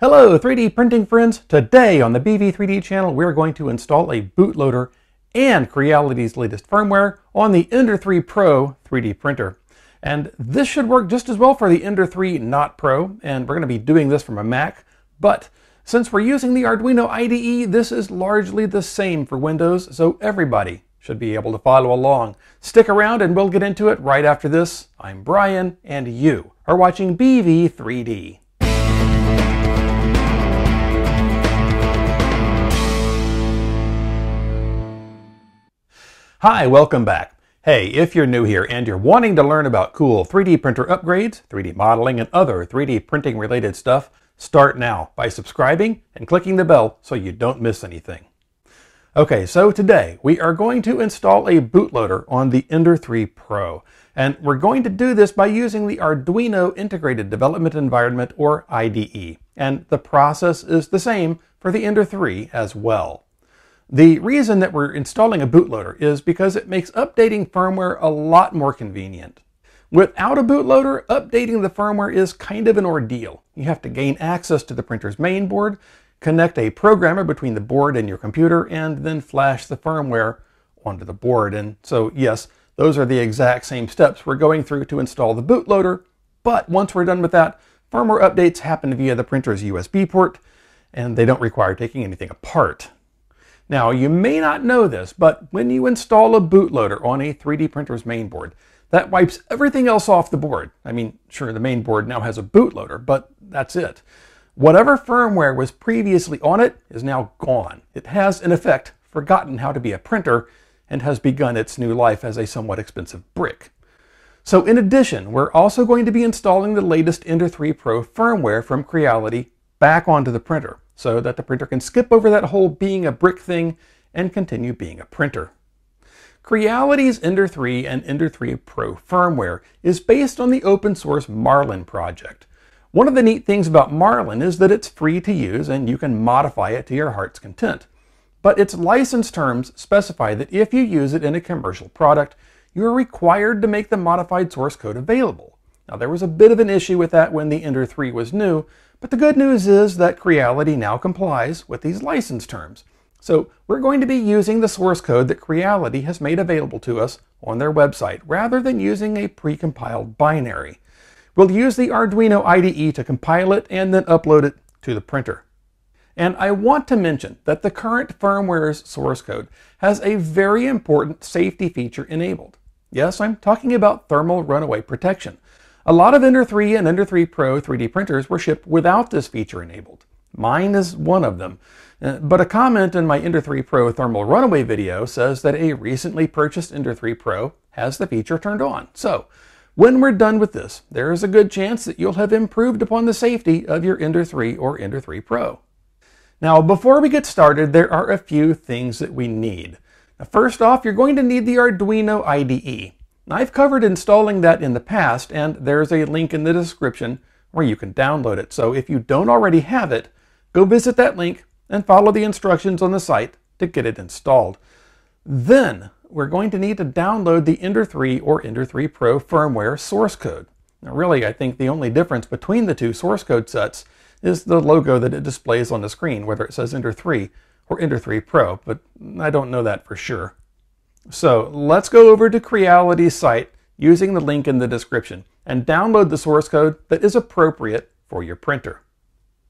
Hello 3D printing friends! Today on the BV3D channel we're going to install a bootloader and Creality's latest firmware on the Ender 3 Pro 3D printer. And this should work just as well for the Ender 3 not Pro, and we're going to be doing this from a Mac, but since we're using the Arduino IDE, this is largely the same for Windows, so everybody should be able to follow along. Stick around and we'll get into it right after this. I'm Brian, and you are watching BV3D. Hi, welcome back. Hey, if you're new here and you're wanting to learn about cool 3D printer upgrades, 3D modeling, and other 3D printing related stuff, start now by subscribing and clicking the bell so you don't miss anything. Okay, so today we are going to install a bootloader on the Ender 3 Pro, and we're going to do this by using the Arduino Integrated Development Environment, or IDE, and the process is the same for the Ender 3 as well. The reason that we're installing a bootloader is because it makes updating firmware a lot more convenient. Without a bootloader, updating the firmware is kind of an ordeal. You have to gain access to the printer's main board, connect a programmer between the board and your computer, and then flash the firmware onto the board. And so, yes, those are the exact same steps we're going through to install the bootloader, but once we're done with that, firmware updates happen via the printer's USB port, and they don't require taking anything apart. Now, you may not know this, but when you install a bootloader on a 3D printer's main board, that wipes everything else off the board. I mean, sure, the main board now has a bootloader, but that's it. Whatever firmware was previously on it is now gone. It has, in effect, forgotten how to be a printer and has begun its new life as a somewhat expensive brick. So in addition, we're also going to be installing the latest Ender 3 Pro firmware from Creality back onto the printer, so that the printer can skip over that whole being a brick thing and continue being a printer. Creality's Ender 3 and Ender 3 Pro firmware is based on the open source Marlin project. One of the neat things about Marlin is that it's free to use and you can modify it to your heart's content. But its license terms specify that if you use it in a commercial product, you are required to make the modified source code available. Now, there was a bit of an issue with that when the Ender 3 was new, but the good news is that Creality now complies with these license terms. So we're going to be using the source code that Creality has made available to us on their website, rather than using a pre-compiled binary. We'll use the Arduino IDE to compile it and then upload it to the printer. And I want to mention that the current firmware's source code has a very important safety feature enabled. Yes, I'm talking about thermal runaway protection. A lot of Ender 3 and Ender 3 Pro 3D printers were shipped without this feature enabled. Mine is one of them. But a comment in my Ender 3 Pro thermal runaway video says that a recently purchased Ender 3 Pro has the feature turned on. So when we're done with this, there is a good chance that you'll have improved upon the safety of your Ender 3 or Ender 3 Pro. Now, before we get started, there are a few things that we need. Now, first off, you're going to need the Arduino IDE. I've covered installing that in the past, and there's a link in the description where you can download it. So if you don't already have it, go visit that link and follow the instructions on the site to get it installed. Then we're going to need to download the Ender 3 or Ender 3 Pro firmware source code. Now, really, I think the only difference between the two source code sets is the logo that it displays on the screen, whether it says Ender 3 or Ender 3 Pro, but I don't know that for sure. So let's go over to Creality's site using the link in the description and download the source code that is appropriate for your printer.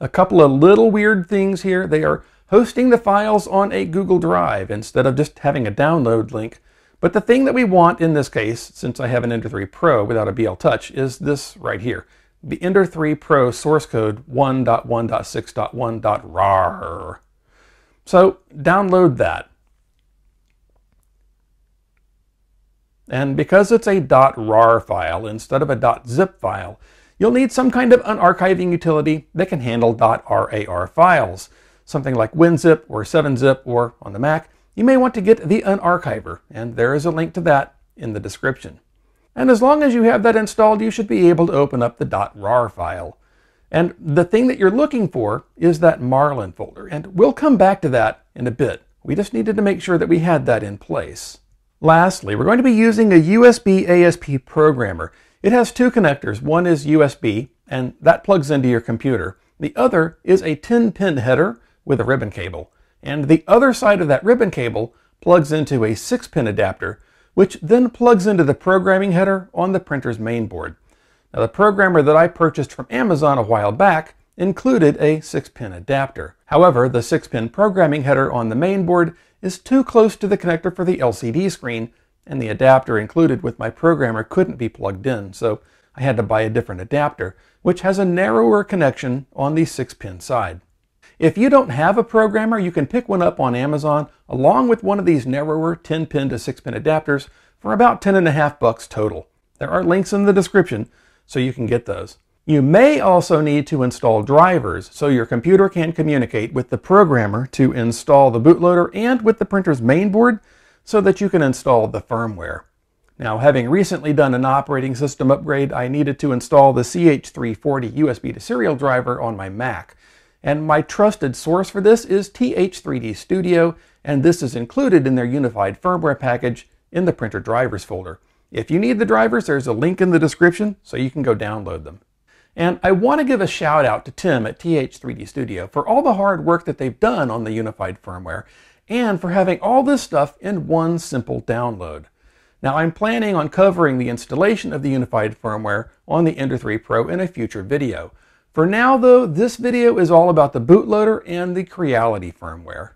A couple of little weird things here. They are hosting the files on a Google Drive instead of just having a download link. But the thing that we want in this case, since I have an Ender 3 Pro without a BL Touch, is this right here. The Ender 3 Pro source code 1.1.6.1.rar. So download that. And because it's a .rar file instead of a .zip file, you'll need some kind of an archiving utility that can handle .rar files. Something like WinZip or 7Zip, or on the Mac, you may want to get the unarchiver, and there is a link to that in the description. And as long as you have that installed, you should be able to open up the .rar file. And the thing that you're looking for is that Marlin folder, and we'll come back to that in a bit. We just needed to make sure that we had that in place. Lastly, we're going to be using a USB ASP programmer. It has two connectors. One is USB, and that plugs into your computer. The other is a 10-pin header with a ribbon cable, and the other side of that ribbon cable plugs into a 6-pin adapter, which then plugs into the programming header on the printer's main board. Now, the programmer that I purchased from Amazon a while back included a 6-pin adapter. However, the 6-pin programming header on the main board is too close to the connector for the LCD screen, and the adapter included with my programmer couldn't be plugged in, so I had to buy a different adapter, which has a narrower connection on the 6-pin side. If you don't have a programmer, you can pick one up on Amazon along with one of these narrower 10-pin to 6-pin adapters for about $10.50 total. There are links in the description so you can get those. You may also need to install drivers so your computer can communicate with the programmer to install the bootloader and with the printer's main board so that you can install the firmware. Now, having recently done an operating system upgrade, I needed to install the CH340 USB to serial driver on my Mac. And my trusted source for this is TH3D Studio, and this is included in their Unified Firmware package in the printer drivers folder. If you need the drivers, there's a link in the description so you can go download them. And I want to give a shout out to Tim at TH3D Studio for all the hard work that they've done on the Unified Firmware and for having all this stuff in one simple download. Now, I'm planning on covering the installation of the Unified Firmware on the Ender 3 Pro in a future video. For now, though, this video is all about the bootloader and the Creality firmware.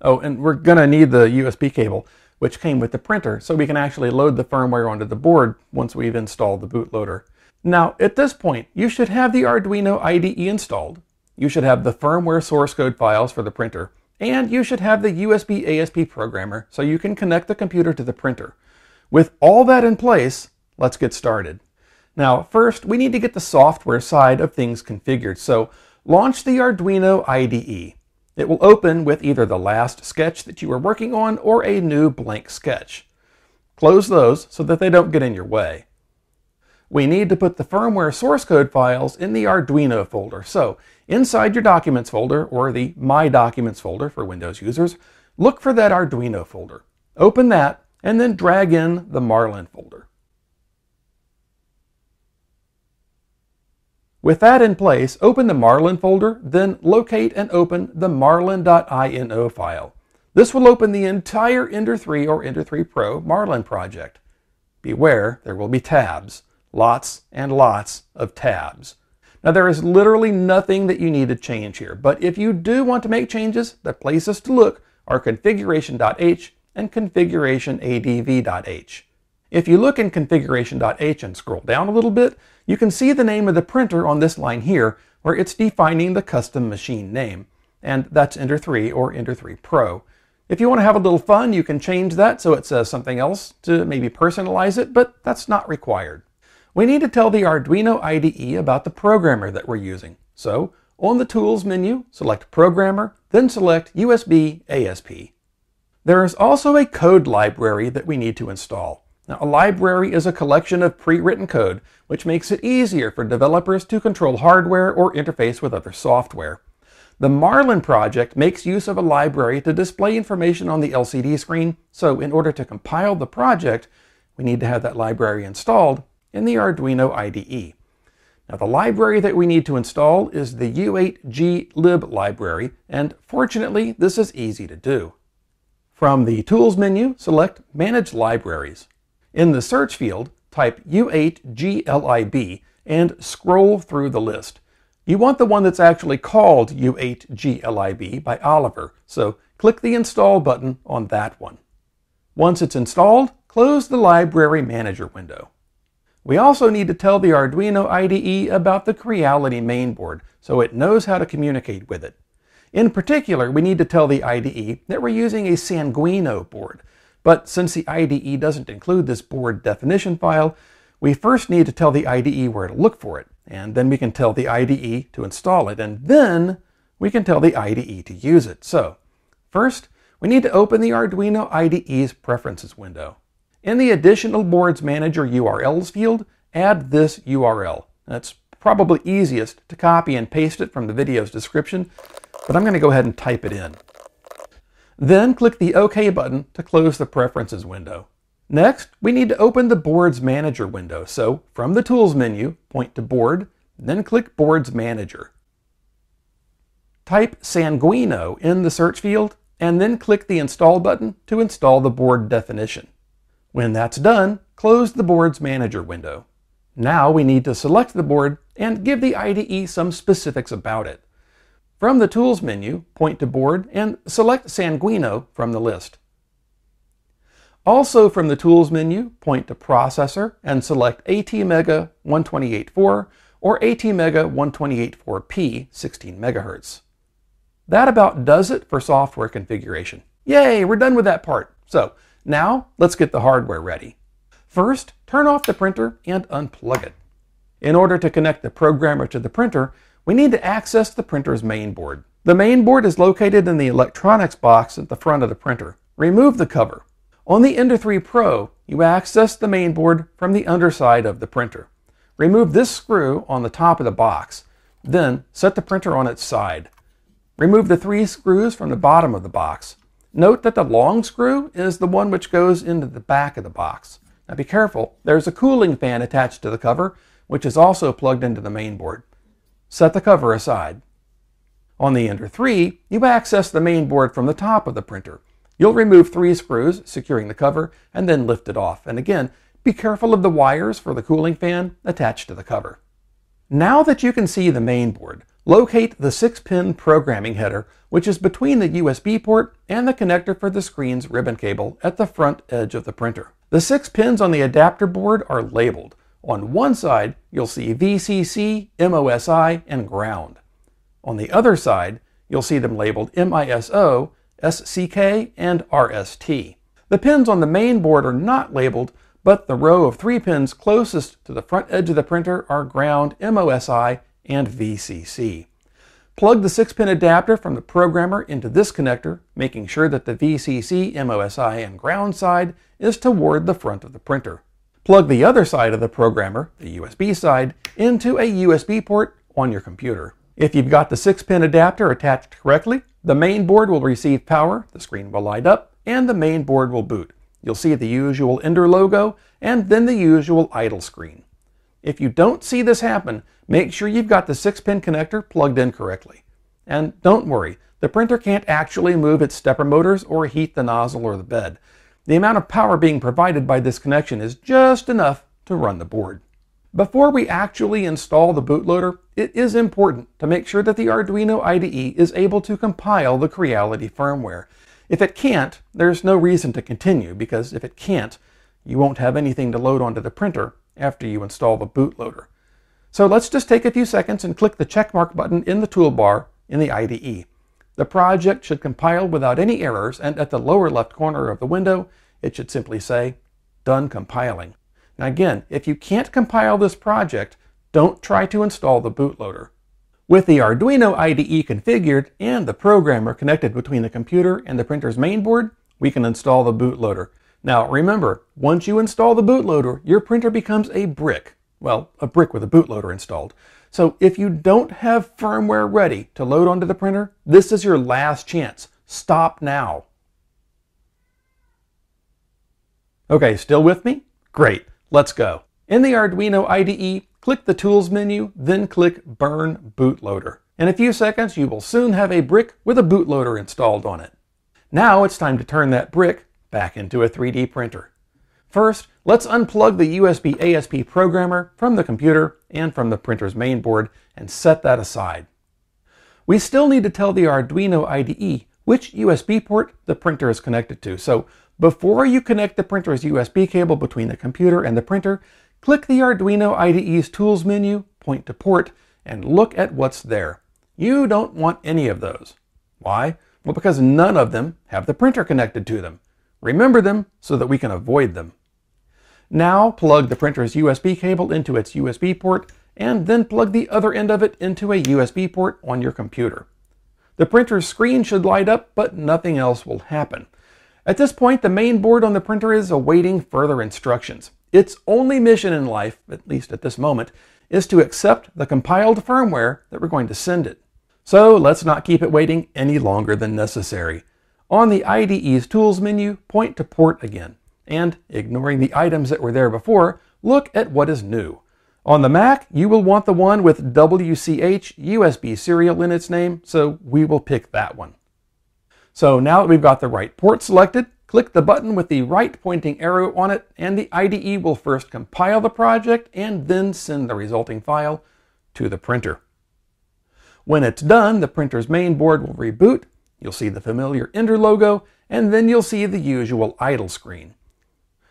Oh, and we're going to need the USB cable, which came with the printer, so we can actually load the firmware onto the board once we've installed the bootloader. Now, at this point, you should have the Arduino IDE installed, you should have the firmware source code files for the printer, and you should have the USB ASP programmer so you can connect the computer to the printer. With all that in place, let's get started. Now, first, we need to get the software side of things configured, so launch the Arduino IDE. It will open with either the last sketch that you were working on or a new blank sketch. Close those so that they don't get in your way. We need to put the firmware source code files in the Arduino folder. So inside your Documents folder, or the My Documents folder for Windows users, look for that Arduino folder. Open that, and then drag in the Marlin folder. With that in place, open the Marlin folder, then locate and open the marlin.ino file. This will open the entire Ender 3 or Ender 3 Pro Marlin project. Beware, there will be tabs. Lots and lots of tabs. Now, there is literally nothing that you need to change here, but if you do want to make changes, the places to look are configuration.h and configuration.adv.h. If you look in configuration.h and scroll down a little bit, you can see the name of the printer on this line here, where it's defining the custom machine name, and that's Ender 3 or Ender 3 Pro. If you want to have a little fun, you can change that so it says something else to maybe personalize it, but that's not required. We need to tell the Arduino IDE about the programmer that we're using. So, on the Tools menu, select Programmer, then select USB ASP. There is also a code library that we need to install. Now, a library is a collection of pre-written code, which makes it easier for developers to control hardware or interface with other software. The Marlin project makes use of a library to display information on the LCD screen, so in order to compile the project, we need to have that library installed in the Arduino IDE. Now, the library that we need to install is the U8GLib library, and fortunately, this is easy to do. From the Tools menu, select Manage Libraries. In the search field, type U8GLib and scroll through the list. You want the one that's actually called U8GLib by Oliver, so click the Install button on that one. Once it's installed, close the Library Manager window. We also need to tell the Arduino IDE about the Creality mainboard, so it knows how to communicate with it. In particular, we need to tell the IDE that we're using a Sanguino board, but since the IDE doesn't include this board definition file, we first need to tell the IDE where to look for it, and then we can tell the IDE to install it, and then we can tell the IDE to use it. So, first, we need to open the Arduino IDE's Preferences window. In the Additional Boards Manager URLs field, add this URL. That's probably easiest to copy and paste it from the video's description, but I'm going to go ahead and type it in. Then click the OK button to close the Preferences window. Next, we need to open the Boards Manager window, so from the Tools menu, point to Board, then click Boards Manager. Type Sanguino in the search field and then click the Install button to install the board definition. When that's done, close the board's manager window. Now we need to select the board and give the IDE some specifics about it. From the Tools menu, point to Board and select Sanguino from the list. Also from the Tools menu, point to Processor and select ATmega1284 or ATmega1284P 16 MHz. That about does it for software configuration. Yay, we're done with that part. So now let's get the hardware ready. First, turn off the printer and unplug it. In order to connect the programmer to the printer, we need to access the printer's main board. The main board is located in the electronics box at the front of the printer. Remove the cover. On the Ender 3 Pro, you access the main board from the underside of the printer. Remove this screw on the top of the box, then set the printer on its side. Remove the three screws from the bottom of the box. Note that the long screw is the one which goes into the back of the box. Now be careful, there's a cooling fan attached to the cover, which is also plugged into the main board. Set the cover aside. On the Ender 3, you access the main board from the top of the printer. You'll remove three screws securing the cover and then lift it off. And again, be careful of the wires for the cooling fan attached to the cover. Now that you can see the main board, locate the 6-pin programming header, which is between the USB port and the connector for the screen's ribbon cable at the front edge of the printer. The 6 pins on the adapter board are labeled. On one side, you'll see VCC, MOSI, and ground. On the other side, you'll see them labeled MISO, SCK, and RST. The pins on the main board are not labeled, but the row of 3 pins closest to the front edge of the printer are ground, MOSI, and VCC. Plug the 6-pin adapter from the programmer into this connector, making sure that the VCC, MOSI, and ground side is toward the front of the printer. Plug the other side of the programmer, the USB side, into a USB port on your computer. If you've got the 6-pin adapter attached correctly, the main board will receive power, the screen will light up, and the main board will boot. You'll see the usual Ender logo and then the usual idle screen. If you don't see this happen, make sure you've got the 6-pin connector plugged in correctly. And don't worry, the printer can't actually move its stepper motors or heat the nozzle or the bed. The amount of power being provided by this connection is just enough to run the board. Before we actually install the bootloader, it is important to make sure that the Arduino IDE is able to compile the Creality firmware. If it can't, there's no reason to continue, because if it can't, you won't have anything to load onto the printer after you install the bootloader. So let's just take a few seconds and click the checkmark button in the toolbar in the IDE. The project should compile without any errors, and at the lower left corner of the window, it should simply say, Done compiling. Now again, if you can't compile this project, don't try to install the bootloader. With the Arduino IDE configured and the programmer connected between the computer and the printer's main board, we can install the bootloader. Now remember, once you install the bootloader, your printer becomes a brick. Well, a brick with a bootloader installed. So if you don't have firmware ready to load onto the printer, this is your last chance. Stop now. Okay, still with me? Great. Let's go. In the Arduino IDE, click the Tools menu, then click Burn Bootloader. In a few seconds, you will soon have a brick with a bootloader installed on it. Now it's time to turn that brick back into a 3D printer. First, let's unplug the USB ASP programmer from the computer and from the printer's main board and set that aside. We still need to tell the Arduino IDE which USB port the printer is connected to. So before you connect the printer's USB cable between the computer and the printer, click the Arduino IDE's Tools menu, point to Port, and look at what's there. You don't want any of those. Why? Well, because none of them have the printer connected to them. Remember them so that we can avoid them. Now plug the printer's USB cable into its USB port, and then plug the other end of it into a USB port on your computer. The printer's screen should light up, but nothing else will happen. At this point, the main board on the printer is awaiting further instructions. Its only mission in life, at least at this moment, is to accept the compiled firmware that we're going to send it. So let's not keep it waiting any longer than necessary. On the IDE's Tools menu, point to Port again, and ignoring the items that were there before, look at what is new. On the Mac, you will want the one with WCH USB serial in its name, so we will pick that one. So now that we've got the right port selected, click the button with the right pointing arrow on it, and the IDE will first compile the project and then send the resulting file to the printer. When it's done, the printer's main board will reboot, you'll see the familiar Ender logo, and then you'll see the usual idle screen.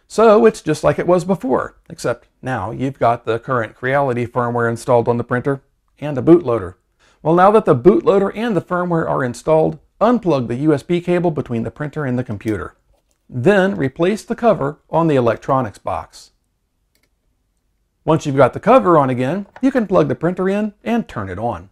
So it's just like it was before, except now you've got the current Creality firmware installed on the printer and a bootloader. Well, now that the bootloader and the firmware are installed, unplug the USB cable between the printer and the computer. Then replace the cover on the electronics box. Once you've got the cover on again, you can plug the printer in and turn it on.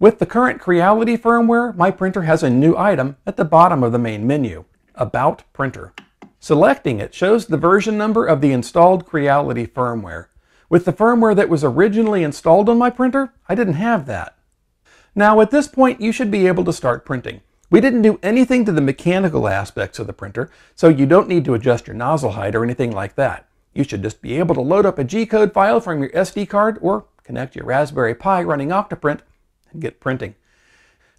With the current Creality firmware, my printer has a new item at the bottom of the main menu, About Printer. Selecting it shows the version number of the installed Creality firmware. With the firmware that was originally installed on my printer, I didn't have that. Now at this point, you should be able to start printing. We didn't do anything to the mechanical aspects of the printer, so you don't need to adjust your nozzle height or anything like that. You should just be able to load up a G-code file from your SD card or connect your Raspberry Pi running OctoPrint and get printing.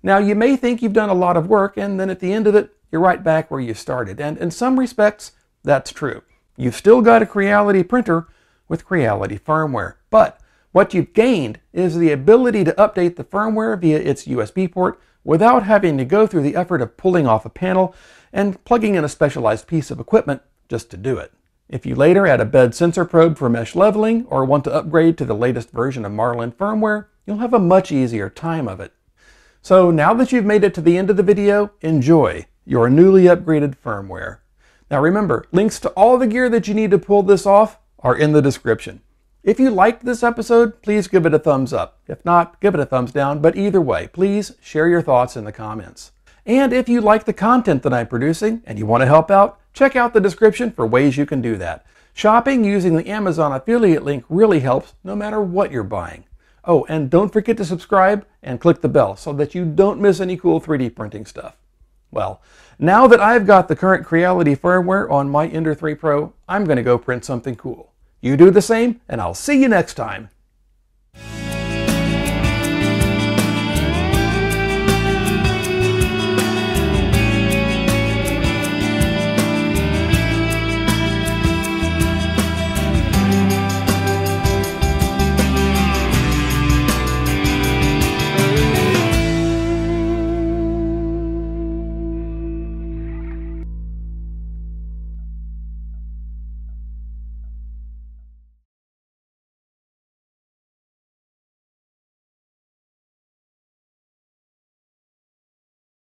Now you may think you've done a lot of work, and then at the end of it, you're right back where you started, and in some respects, that's true. You've still got a Creality printer with Creality firmware, but what you've gained is the ability to update the firmware via its USB port without having to go through the effort of pulling off a panel and plugging in a specialized piece of equipment just to do it. If you later add a bed sensor probe for mesh leveling or want to upgrade to the latest version of Marlin firmware, you'll have a much easier time of it. So now that you've made it to the end of the video, enjoy your newly upgraded firmware. Now remember, links to all the gear that you need to pull this off are in the description. If you liked this episode, please give it a thumbs up. If not, give it a thumbs down, but either way, please share your thoughts in the comments. And if you like the content that I'm producing and you want to help out, check out the description for ways you can do that. Shopping using the Amazon affiliate link really helps no matter what you're buying. Oh, and don't forget to subscribe and click the bell so that you don't miss any cool 3D printing stuff. Well, now that I've got the current Creality firmware on my Ender 3 Pro, I'm going to go print something cool. You do the same, and I'll see you next time.